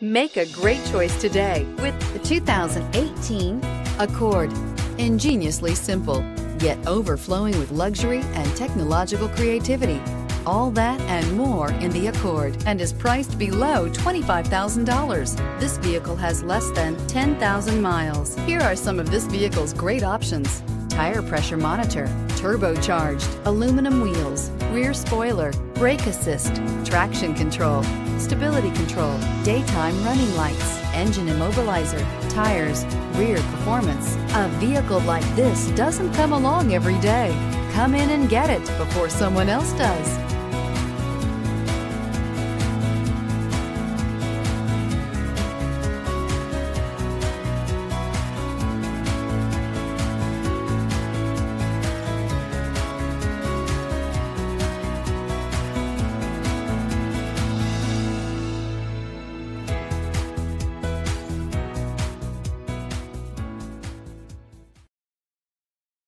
Make a great choice today with the 2018 Accord. Ingeniously simple, yet overflowing with luxury and technological creativity. All that and more in the Accord, and is priced below $25,000. This vehicle has less than 10,000 miles. Here are some of this vehicle's great options: tire pressure monitor, turbocharged, aluminum wheels, rear spoiler, brake assist, traction control, stability control, daytime running lights, engine immobilizer, tires, rear performance. A vehicle like this doesn't come along every day. Come in and get it before someone else does.